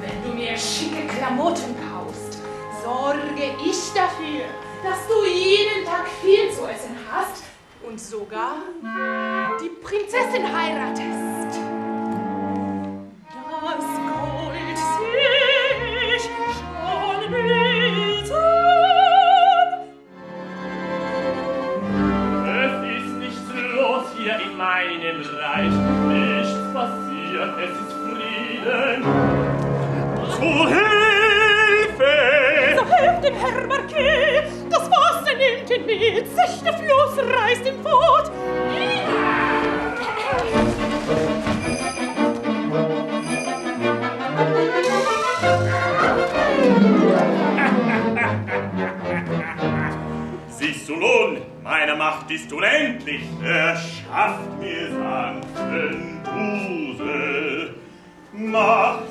Wenn du mir schicke Klamotten kaufst, sorge ich dafür, dass du jeden Tag viel zu essen hast und sogar die Prinzessin heiratest. Meinem Reich nichts passiert, es ist Frieden. Zu Hilfe! Zu Hilfe dem Herr Marquis! Das Wasser nimmt ihn mit, sich der Fluss reißt ihn fort. Siehst du nun, meine Macht ist unendlich, erschafft mir sanften Dusel.